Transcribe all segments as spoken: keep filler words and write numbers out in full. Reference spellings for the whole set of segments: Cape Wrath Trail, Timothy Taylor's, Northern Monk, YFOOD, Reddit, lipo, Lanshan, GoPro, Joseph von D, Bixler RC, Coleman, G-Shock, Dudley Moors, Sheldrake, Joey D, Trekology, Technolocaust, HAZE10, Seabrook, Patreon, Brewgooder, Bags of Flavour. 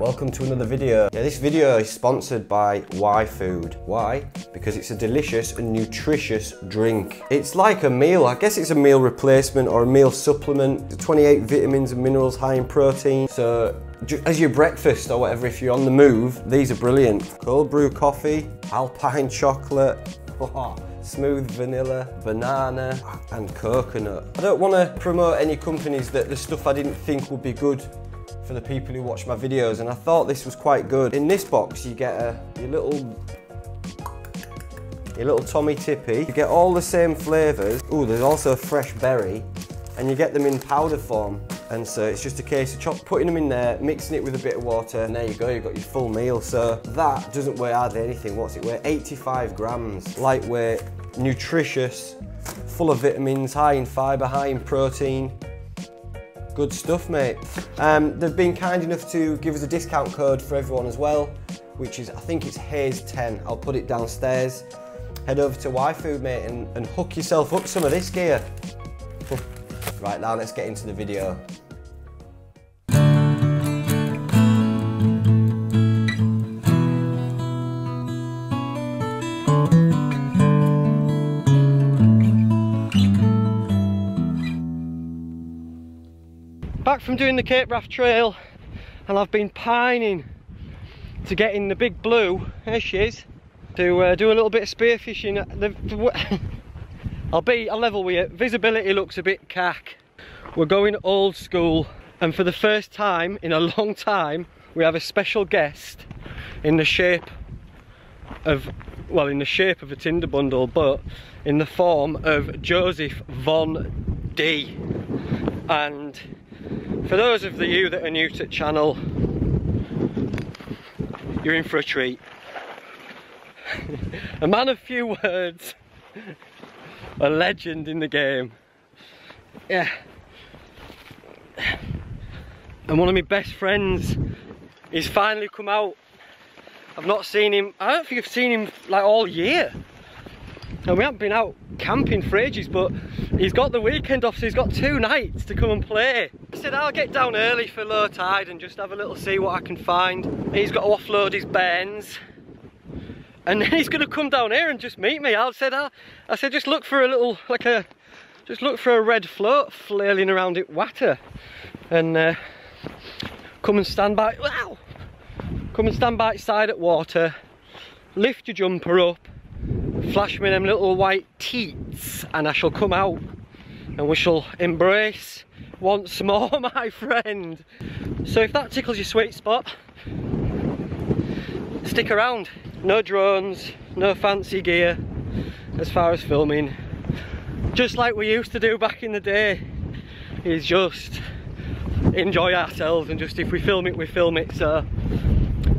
Welcome to another video. Yeah, this video is sponsored by Y food. Why? Because it's a delicious and nutritious drink. It's like a meal. I guess it's a meal replacement or a meal supplement. It's twenty-eight vitamins and minerals, high in protein. So as your breakfast or whatever, if you're on the move, these are brilliant. Cold brew coffee, alpine chocolate. Oh, smooth vanilla, banana and coconut. I don't want to promote any companies that the stuff I didn't think would be good for the people who watch my videos, and I thought this was quite good. In this box you get a, your little your little Tommy Tippy. You get all the same flavours. Ooh, there's also a fresh berry, and you get them in powder form. And so it's just a case of chop, putting them in there, mixing it with a bit of water, and there you go, you've got your full meal. So that doesn't weigh hardly anything. What's it weigh? eighty-five grams. Lightweight, nutritious, full of vitamins, high in fibre, high in protein. Good stuff, mate. Um, they've been kind enough to give us a discount code for everyone as well, which is, I think it's Hayes ten. I'll put it downstairs. Head over to Y food, mate, and, and hook yourself up some of this gear. Right, now let's get into the video. Back from doing the Cape Wrath Trail, and I've been pining to get in the big blue, there she is, to uh, do a little bit of spearfishing. The, I'll be a level with you, visibility looks a bit cack. We're going old school, and for the first time in a long time we have a special guest in the shape of, well, in the shape of a tinder bundle, but in the form of Joseph von D. And for those of you that are new to the channel, you're in for a treat. A man of few words, a legend in the game. Yeah. And one of my best friends, he's finally come out. I've not seen him, I don't think I've seen him like all year. And we haven't been out camping for ages, but he's got the weekend off, so he's got two nights to come and play. I said I'll get down early for low tide and just have a little see what I can find. He's got to offload his bairns, and then he's going to come down here and just meet me. I said, I, I said just look for a little, like a, just look for a red float flailing around it water, and uh, come and stand by, wow, come and stand by side at water, lift your jumper up, flash me them little white teats, and I shall come out and we shall embrace once more, my friend. So if that tickles your sweet spot, stick around. No drones, no fancy gear as far as filming, just like we used to do back in the day, is just enjoy ourselves, and just if we film it, we film it. So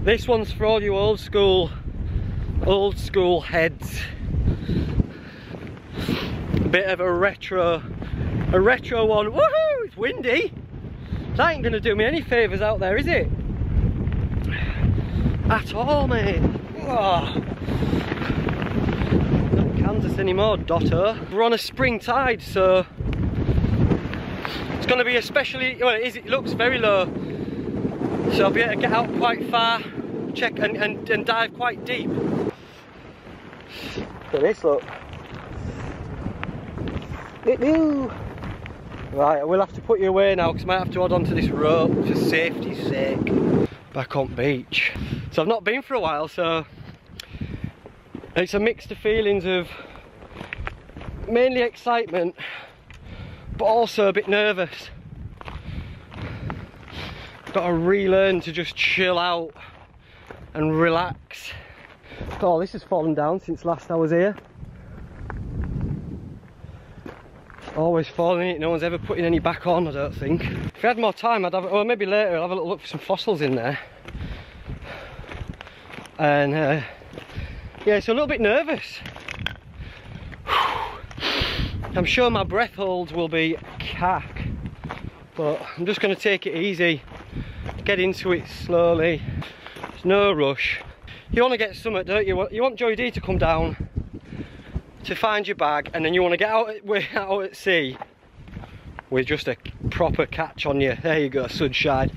this one's for all you old school old school heads. A bit of a retro a retro one. Woohoo! It's windy. That ain't gonna do me any favours out there, is it? At all, mate. Oh. Not Kansas anymore, Dotto. We're on a spring tide, so it's gonna be especially, well, it is, it looks very low, so I'll be able to get out quite far, check and, and, and dive quite deep. Look at this, look. Right, I will have to put you away now because I might have to hold on to this rope for safety's sake. Back on beach. So I've not been for a while, so it's a mix of feelings of mainly excitement, but also a bit nervous. Got to relearn to just chill out and relax. Oh, this has fallen down since last I was here. Always falling in it, no one's ever putting any back on, I don't think. If I had more time, I'd have, or maybe later I'll have a little look for some fossils in there. And uh, yeah, it's a little bit nervous. I'm sure my breath holds will be cack, but I'm just going to take it easy, get into it slowly. There's no rush. You want to get something, don't you? You want Joey D to come down, to find your bag, and then you want to get out at, way out at sea with just a proper catch on you. There you go, sunshine.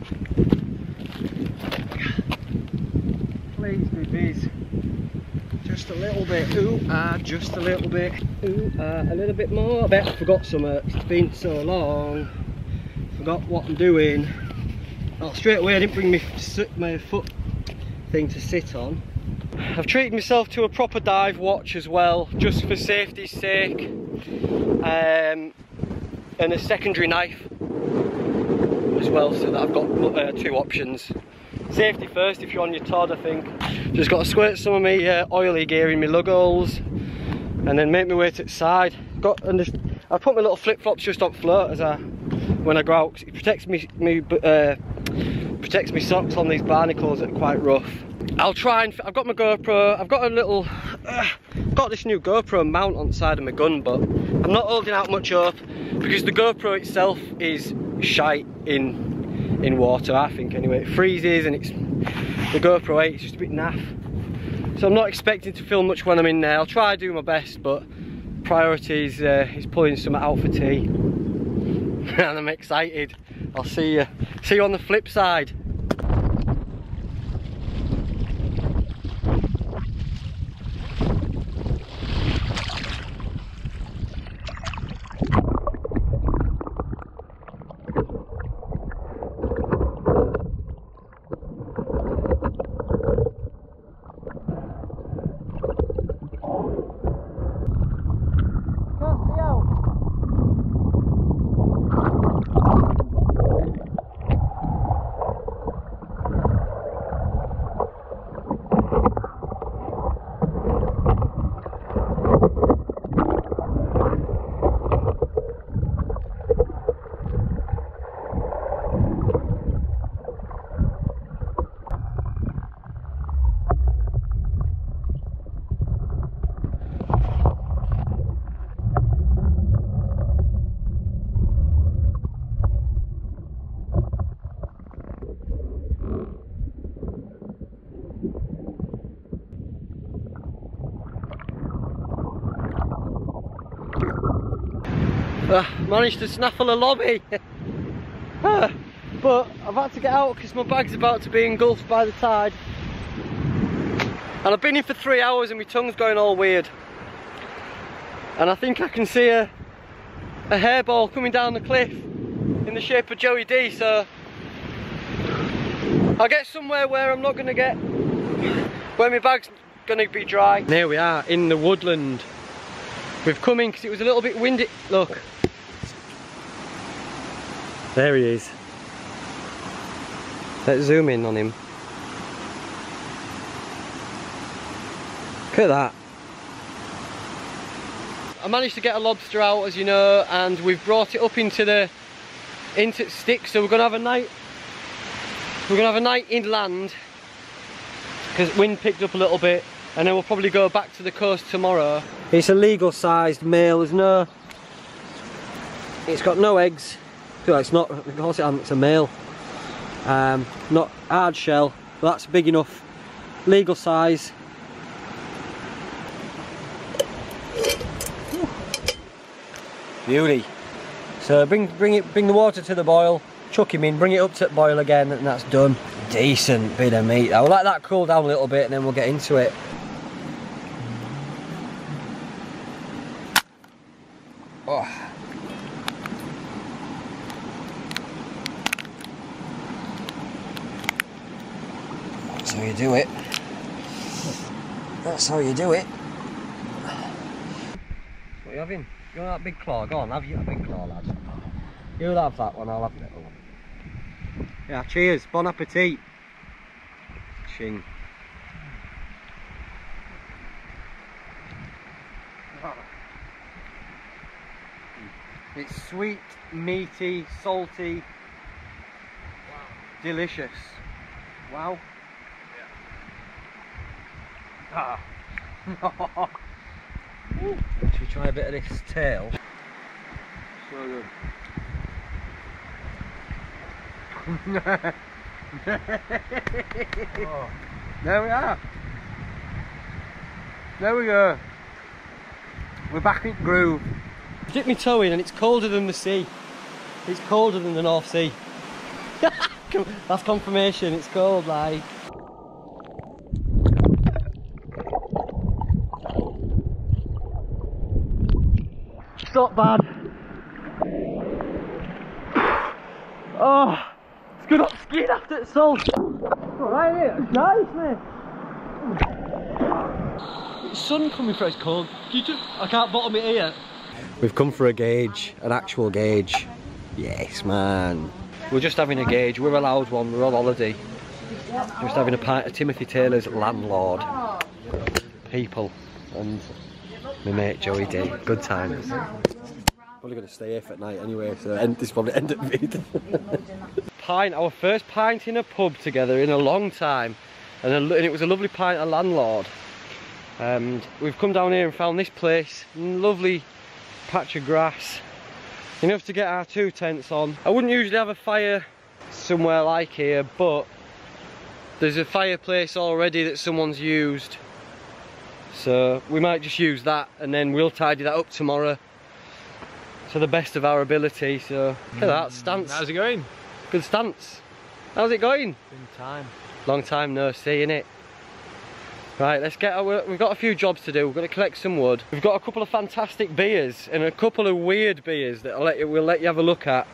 please me bees. Just a little bit, ooh ah, uh, just a little bit, ooh ah, uh, a little bit more. I bet I forgot something, it's been so long. Forgot what I'm doing. Well, straight away I didn't bring my, my foot thing to sit on. I've treated myself to a proper dive watch as well, just for safety's sake, um, and a secondary knife as well, so that I've got uh, two options. Safety first if you're on your Todd, I think. Just got to squirt some of my uh, oily gear in my lug holes and then make my way to the side. Got, and just, I put my little flip-flops just on float as I, when I go out. It protects me, me, uh, protects me socks on these barnacles that are quite rough. I'll try and, I've got my GoPro, I've got a little, uh, got this new GoPro mount on the side of my gun, but I'm not holding out much hope because the GoPro itself is shite in in water, I think anyway. It freezes and it's, the GoPro eight is just a bit naff. So I'm not expecting to film much when I'm in there. I'll try to do my best, but priority is, uh, is pulling some out for tea. And I'm excited. I'll see you. See you on the flip side. Uh, managed to snaffle a lobby, uh, but I've had to get out because my bag's about to be engulfed by the tide, and I've been in for three hours and my tongue's going all weird, and I think I can see a, a hairball coming down the cliff in the shape of Joey D, so I'll get somewhere where I'm not going to get, where my bag's going to be dry. And here we are in the woodland. We've come in because it was a little bit windy. Look. There he is. Let's zoom in on him. Look at that. I managed to get a lobster out, as you know, and we've brought it up into the into the stick, so we're gonna have a night we're gonna have a night inland because wind picked up a little bit, and then we'll probably go back to the coast tomorrow. It's a legal sized male, there's no it's got no eggs. Well, it's not, of course it hasn't, it's a male. Um, not hard shell, but that's big enough. Legal size. Beauty. So bring bring it bring the water to the boil, chuck him in, bring it up to the boil again, and that's done. Decent bit of meat. I'll let that cool down a little bit and then we'll get into it. Oh. That's how you do it. That's how you do it. What are you having? You want that big claw? Go on, have you a big claw, lad. You'll have that one, I'll have a little one. Yeah, cheers, bon appetit. Ching. It's sweet, meaty, salty, wow. Delicious. Wow. Yeah. Ah. Should we try a bit of this tail? So good. Oh. There we are. There we go. We're back in the groove. Dip my toe in and it's colder than the sea. It's colder than the North Sea. That's confirmation, it's cold like. not bad. Oh, it's good up skiing after it's sold. Alright, mate, it's nice, mate. It's sun coming through, it's cold. I can't bottom it here. We've come for a gauge, an actual gauge. Yes, man. We're just having a gauge, we're allowed one, we're on holiday. Just having a pint of Timothy Taylor's landlord. People and my mate Joey D. Good times. Probably going to stay here for night anyway, so end, this probably end at me. Pint, our first pint in a pub together in a long time. And, a, and it was a lovely pint of landlord. And we've come down here and found this place. Lovely patch of grass. Enough to get our two tents on. I wouldn't usually have a fire somewhere like here, but there's a fireplace already that someone's used. So we might just use that and then we'll tidy that up tomorrow to the best of our ability. So look at that stance. How's it going? Good stance. How's it going? Been time. Long time no see, innit? Right, let's get our, we've got a few jobs to do. We're going to collect some wood. We've got a couple of fantastic beers and a couple of weird beers that I'll let you, we'll let you have a look at.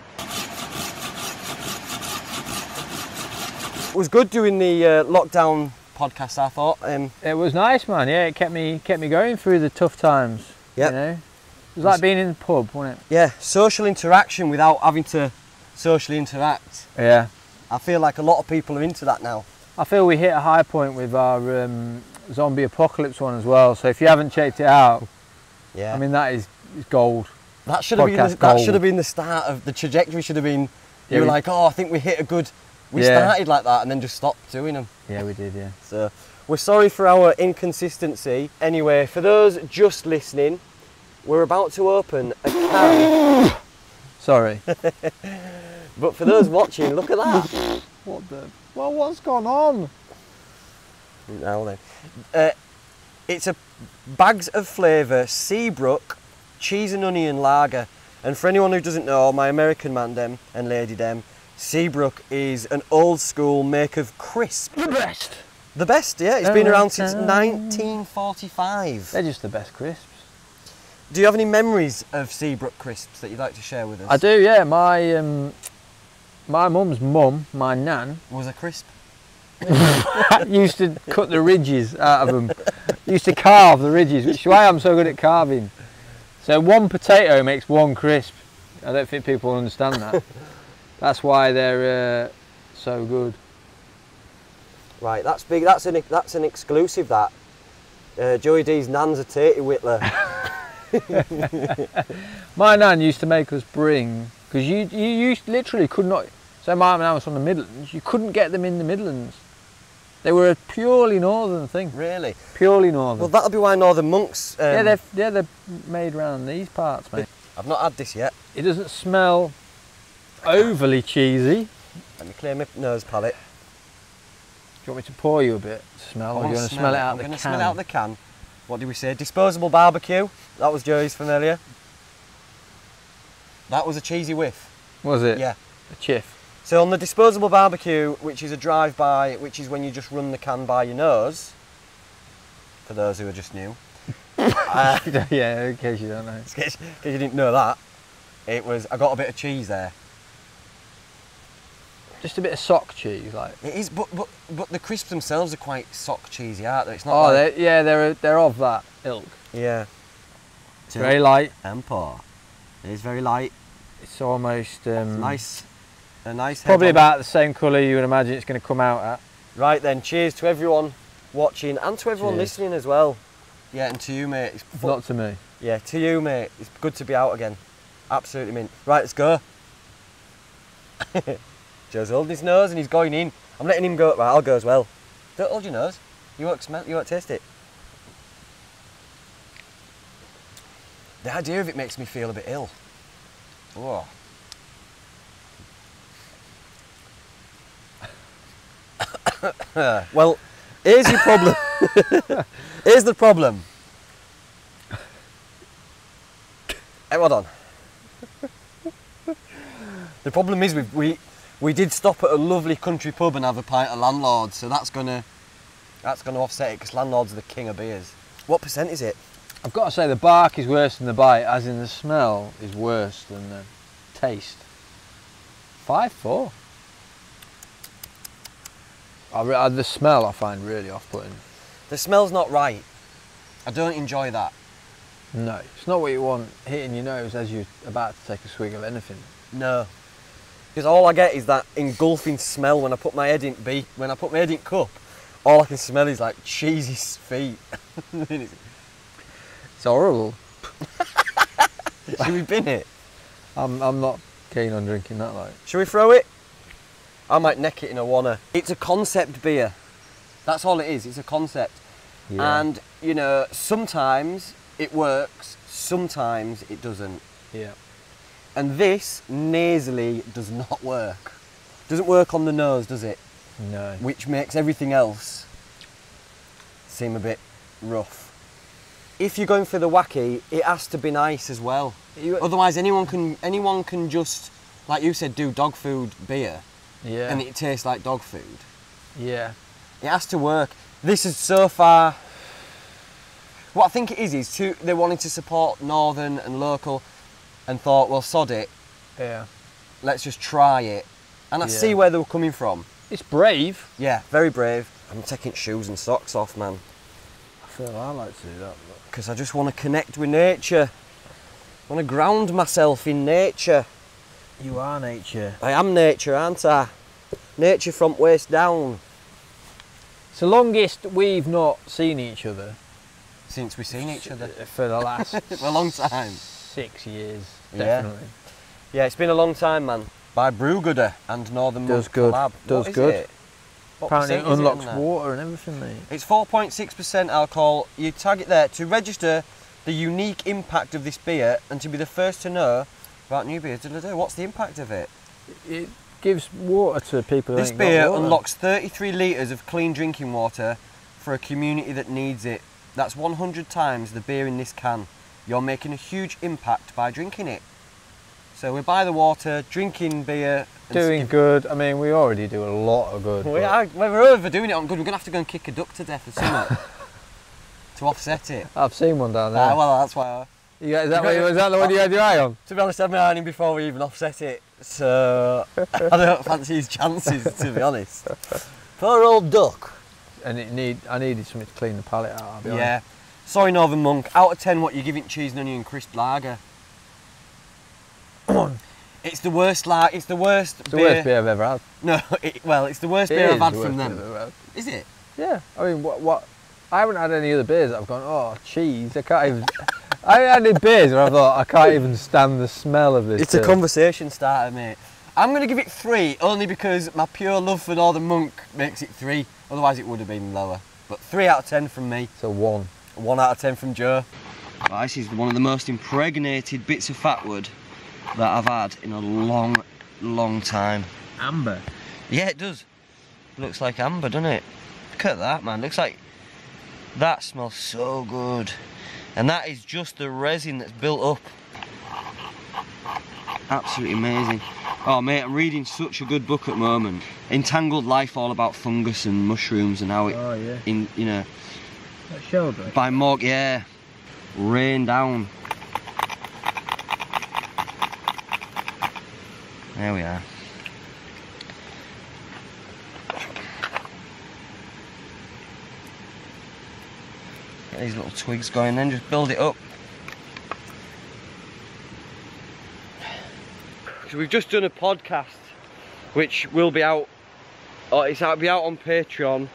It was good doing the uh, lockdown podcast, I thought. Um, it was nice, man. Yeah, it kept me kept me going through the tough times. Yeah, you know? It was like being in the pub, wasn't it? Yeah, social interaction without having to socially interact. Yeah, I feel like a lot of people are into that now. I feel we hit a high point with our um, zombie apocalypse one as well. So if you haven't checked it out, yeah, I mean that is, is gold. That should have been the, that should have been the start of the trajectory. Should have been you yeah, were we, like, oh, I think we hit a good. We yeah. started like that and then just stopped doing them. Yeah, we did, yeah. So, we're sorry for our inconsistency. Anyway, for those just listening, we're about to open a can. Sorry. But for those watching, look at that. What the? Well, what's gone on? Now then. Uh, it's a Bags of Flavour Seabrook Cheese and Onion Lager. And for anyone who doesn't know, my American man dem and lady dem, Seabrook is an old school make of crisp. The best. The best, yeah. It's been around since nineteen forty-five. They're just the best crisps. Do you have any memories of Seabrook crisps that you'd like to share with us? I do, yeah. My um, my mum's mum, my nan, was a crisp. Used to cut the ridges out of them. Used to carve the ridges, which is why I'm so good at carving. So one potato makes one crisp. I don't think people understand that. That's why they're uh, so good. Right, that's big. That's an that's an exclusive. That uh, Joey D's nan's a tatey whittler. My nan used to make us bring because you you used literally could not. So my nan was from the Midlands. You couldn't get them in the Midlands. They were a purely northern thing. Really? Purely northern. Well, that'll be why Northern Monks. Um, yeah, they're yeah they're made round these parts, mate. I've not had this yet. It doesn't smell overly cheesy. Let me clear my nose palate. Do you want me to pour you a bit to smell, or do you want to smell it out of the can? I'm going to smell it out of the can. What did we say? Disposable barbecue. That was Joey's from earlier. That was a cheesy whiff. Was it? Yeah. A chiff. So on the disposable barbecue, which is a drive-by, which is when you just run the can by your nose, for those who are just new. uh, yeah, in case you don't know. In case you didn't know that, it was, I got a bit of cheese there. Just a bit of sock cheese, like it is, but but but the crisps themselves are quite sock cheesy, aren't they? It's not. Oh, like... they're, yeah, they're they're of that ilk. Yeah. It's very light and poor. It is very light. It's almost um, nice. A nice. Probably about the same colour you would imagine it's going to come out at. Right then, cheers to everyone watching and to everyone cheers. listening as well. Yeah, and to you, mate. It's not to me. Yeah, to you, mate. It's good to be out again. Absolutely mint. Right, let's go. Joe's holding his nose and he's going in. I'm letting him go. Right, I'll go as well. Don't hold your nose. You won't smell. You won't taste it. The idea of it makes me feel a bit ill. Whoa. Well, here's your problem. Here's the problem. Hey, hold on. The problem is we we. We did stop at a lovely country pub and have a pint of landlord, so that's gonna that's gonna offset it because landlords are the king of beers. What percent is it? I've got to say the bark is worse than the bite, as in the smell is worse than the taste. five four. I, I, the smell I find really off-putting. The smell's not right. I don't enjoy that. No, it's not what you want hitting your nose as you're about to take a swig of anything. No, because all I get is that engulfing smell when I put my head in be when I put my head in cup. All I can smell is like cheesy feet. It's horrible. Should we bin it? I'm I'm not keen on drinking that. Like, should we throw it? I might neck it in a wanna. It's a concept beer. That's all it is. It's a concept. Yeah. And you know, sometimes it works, sometimes it doesn't. Yeah. And this nasally does not work. Doesn't work on the nose, does it? No. Which makes everything else seem a bit rough. If you're going for the wacky, it has to be nice as well. You, Otherwise, anyone can anyone can just, like you said, do dog food beer. Yeah. And it tastes like dog food. Yeah. It has to work. This is so far. What I think it is is too, they wanted to support Northern and local, and thought, well, sod it. Yeah. Let's just try it. And I yeah. see where they were coming from. It's brave. Yeah, very brave. I'm taking shoes and socks off, man. I feel I like to do that. Because I just want to connect with nature. I want to ground myself in nature. You are nature. I am nature, aren't I? Nature from waist down. It's the longest we've not seen each other. Since we've seen each other. For the last... for a long time. Six years, definitely. Yeah. yeah, it's been a long time, man. By Brewgooder and Northern Monk collab. Does good. Does good. Apparently it unlocks water and everything, mate. It's four point six percent alcohol. You tag it there to register the unique impact of this beer and to be the first to know about new beers. What's the impact of it? It gives water to people. This beer unlocks thirty-three litres of clean drinking water for a community that needs it. That's one hundred times the beer in this can. You're making a huge impact by drinking it. So we're by the water, drinking beer. And doing good. I mean, we already do a lot of good. We are, we're overdoing it on good. We're going to have to go and kick a duck to death or something to offset it. I've seen one down there. Ah, well, that's why I... Yeah, is that, what, was that the one you had your eye on? To be honest, I had my eye on him before we even offset it. So I don't fancy his chances, to be honest. Poor old duck. And it need, I needed something to clean the palate out, I'll be honest. Yeah. Sorry, Northern Monk. Out of ten, what you giving cheese and onion crisp lager? It's the worst la It's the worst. It's the beer. worst beer I've ever had. No, it, well, it's the worst it beer I've had the from them. Had. Is it? Yeah. I mean, what? What? I haven't had any other beers that I've gone, oh, cheese. I can't even. I haven't had beers where I thought I can't even stand the smell of this. It's beer. A conversation starter, mate. I'm going to give it three only because my pure love for Northern Monk makes it three. Otherwise, it would have been lower. But three out of ten from me. So one. One out of ten from Joe. Well, this is one of the most impregnated bits of fatwood that I've had in a long, long time. Amber? Yeah, it does. Looks like amber, doesn't it? Look at that, man. Looks like that smells so good. And that is just the resin that's built up. Absolutely amazing. Oh, mate, I'm reading such a good book at the moment. Entangled Life, all about fungus and mushrooms and how it... Oh, yeah. In, you know... That Sheldrake? By Morg, yeah. Rain down. There we are. Get these little twigs going then, just build it up. So we've just done a podcast, which will be out, or it's out, be out on Patreon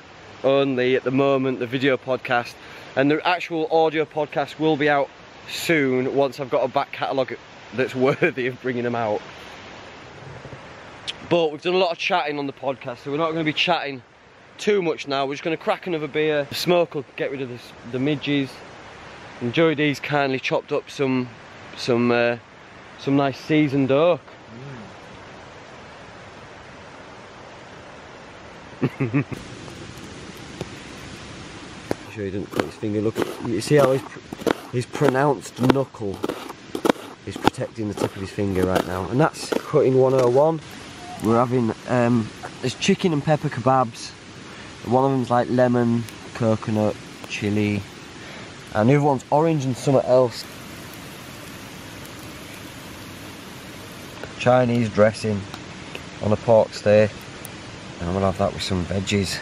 only at the moment, the video podcast, and the actual audio podcast will be out soon once I've got a back catalogue that's worthy of bringing them out. But we've done a lot of chatting on the podcast, so we're not going to be chatting too much now. We're just going to crack another beer, the smoke will get rid of this, the midges, and Joey D's kindly chopped up some some uh, some nice seasoned oak. Mm. He didn't put his finger. Look, you see how his, his pronounced knuckle is protecting the tip of his finger right now, and that's cutting one oh one. We're having um, there's chicken and pepper kebabs. One of them's like lemon, coconut, chili, and the other one's orange and something else. Chinese dressing on a pork steak, and I'm gonna have that with some veggies.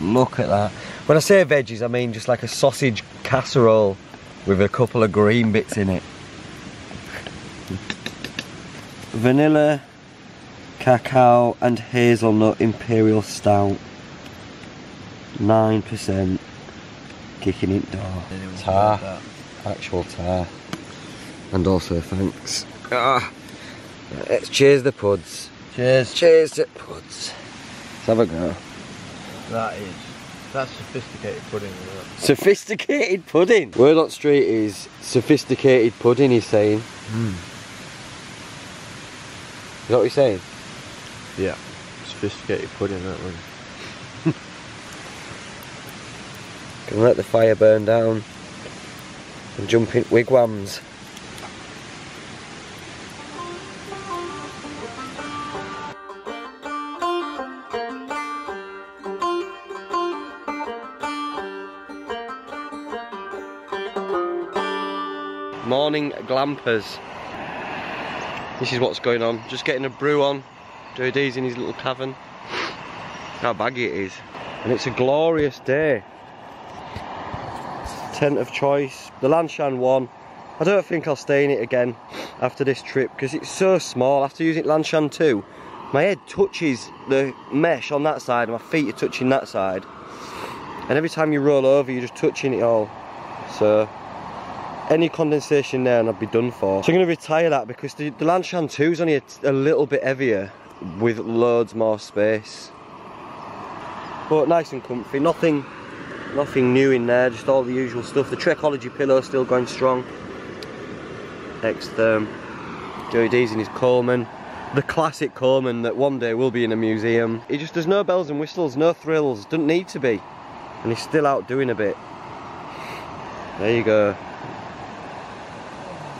Look at that. When I say veggies, I mean just like a sausage casserole with a couple of green bits in it. Vanilla, cacao and hazelnut imperial stout. nine percent. Kicking it door. Tar. Actual tar. And also thanks. Ah, let's cheers the puds. Cheers. Cheers to puds. Let's have a go. That is, that's sophisticated pudding. That? Sophisticated pudding? Word on street is sophisticated pudding, he's saying. Mm. Is that what he's saying? Yeah, sophisticated pudding, that one. Can let the fire burn down and jump in wigwams. Morning glampers. This is what's going on. Just getting a brew on. Joey D's in his little cavern. How baggy it is. And it's a glorious day. Tent of choice. The Lanshan one. I don't think I'll stay in it again after this trip because it's so small. After using Lanshan two, my head touches the mesh on that side and my feet are touching that side. And every time you roll over, you're just touching it all. So any condensation there and I'd be done for. So I'm going to retire that because the, the Lanshan two is only a, a little bit heavier with loads more space. But nice and comfy, nothing nothing new in there, just all the usual stuff. The Trekology pillow still going strong. Next, um, Joey D's in his Coleman. The classic Coleman that one day will be in a museum. It just, there's no bells and whistles, no thrills, doesn't need to be. And he's still out doing a bit. There you go.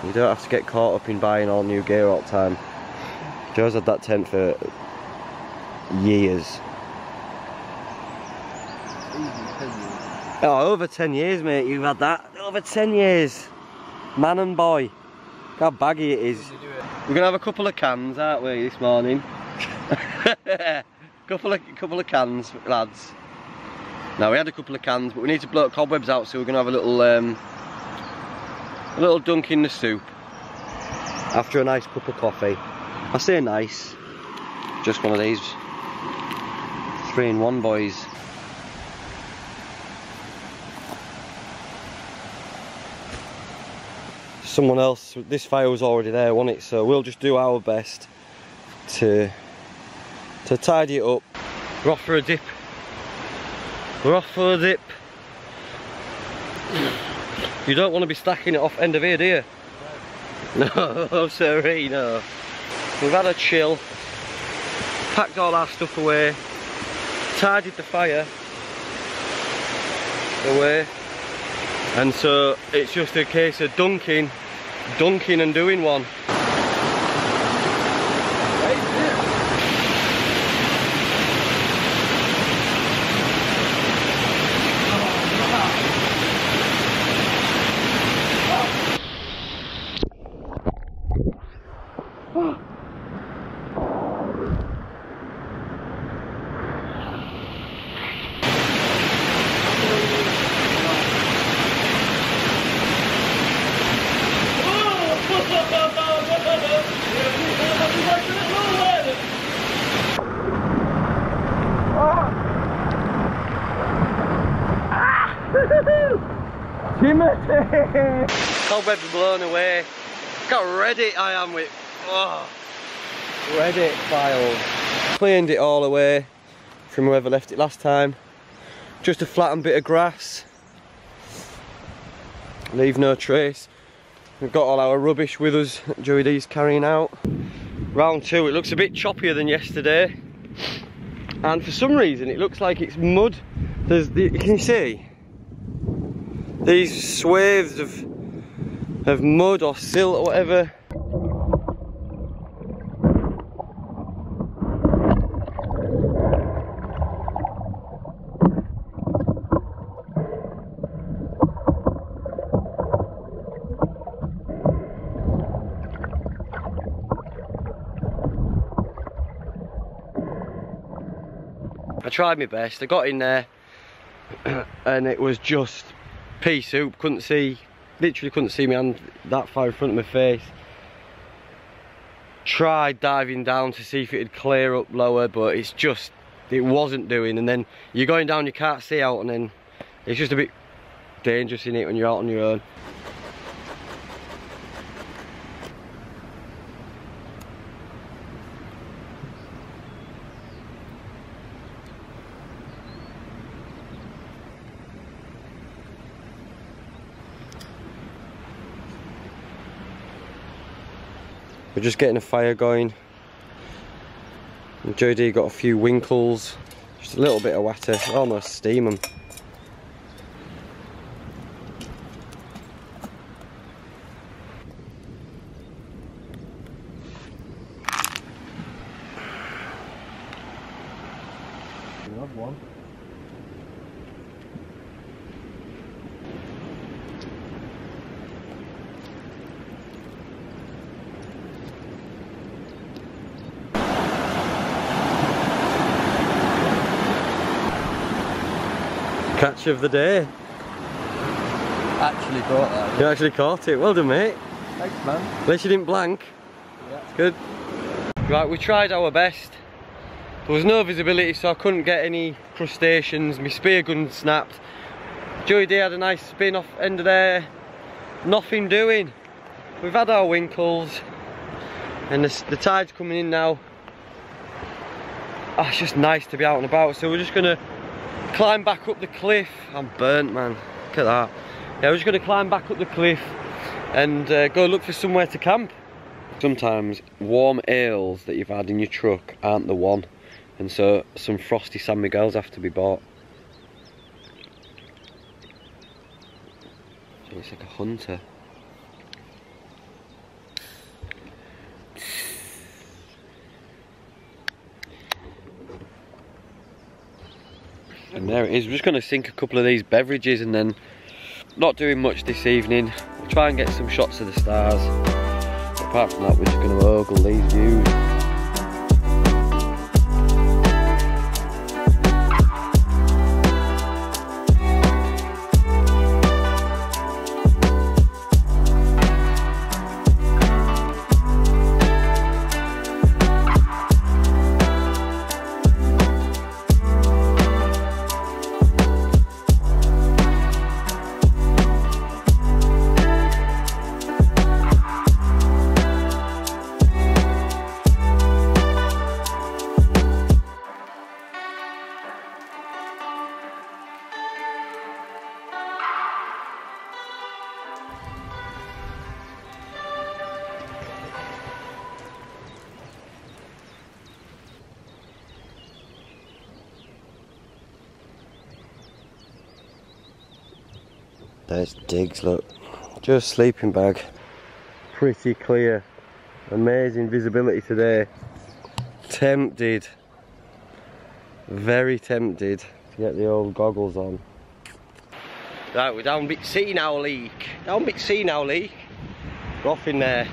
You don't have to get caught up in buying all new gear all the time. Joe's had that tent for years. Oh, over ten years, mate, you've had that. Over ten years. Man and boy. Look how baggy it is. We're going to have a couple of cans, aren't we, this morning? couple, of, couple of cans, lads. Now, we had a couple of cans, but we need to blow cobwebs out, so we're going to have a little... Um, A little dunk in the soup after a nice cup of coffee. I say nice, just one of these three in one, boys. Someone else, this fire was already there, wasn't it? So we'll just do our best to to tidy it up. We're off for a dip. We're off for a dip. You don't want to be stacking it off end of here, do you? No, no sorry, no. We've had a chill, packed all our stuff away, tidied the fire away, and so it's just a case of dunking, dunking and doing one. Cobwebs blown away. Look how ready I am with oh, Reddit files. Cleaned it all away from whoever left it last time. Just a flattened bit of grass. Leave no trace. We've got all our rubbish with us. Joey D's carrying out. Round two, it looks a bit choppier than yesterday. And for some reason it looks like it's mud. There's the, can you see? These swathes of of mud or silt or whatever. I tried my best, I got in there and it was just pea soup. Couldn't see, literally couldn't see my hand that far in front of my face. Tried diving down to see if it would clear up lower, but it's just, it wasn't doing, and then you're going down, you can't see out, and then it's just a bit dangerous in it when you're out on your own. We're just getting a fire going. And Joey D got a few winkles, just a little bit of water, almost steam them. Catch of the day. Actually caught that. You actually caught it. Well done, mate. Thanks, man. At least you didn't blank. Yeah. It's good. Right, we tried our best. There was no visibility, so I couldn't get any crustaceans. My spear gun snapped. Joey D had a nice spin off end of there. Nothing doing. We've had our winkles, and the, the tide's coming in now. Oh, it's just nice to be out and about. So we're just gonna climb back up the cliff. I'm burnt, man, look at that. Yeah, we're just going to climb back up the cliff and uh, go look for somewhere to camp. Sometimes warm ales that you've had in your truck aren't the one, and so some frosty San Miguels have to be bought. So it's like a hunter. And there it is. We're just going to sink a couple of these beverages and then, not doing much this evening. We'll try and get some shots of the stars. Apart from that, we're just going to ogle these views. There's digs, look. Just sleeping bag. Pretty clear. Amazing visibility today. Tempted. Very tempted to get the old goggles on. Right, we're down Bit Sea now, leak. Down Bit Sea now, leak. We're off in there.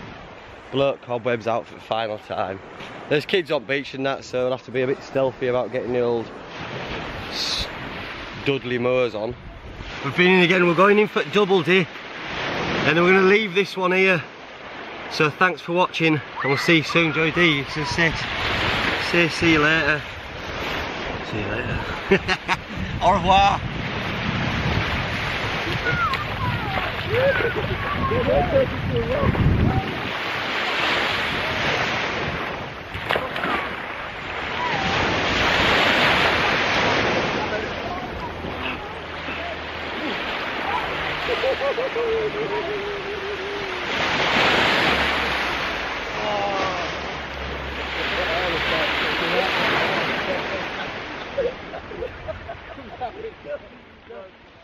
Bloke cobwebs out for the final time. There's kids on beach and that, so we'll have to be a bit stealthy about getting the old Dudley Moors on. We've been in again, we're going in for double dip, and then we're going to leave this one here. So thanks for watching, and we'll see you soon, Joey D. So say, say see you later. See you later. Au revoir. Oh,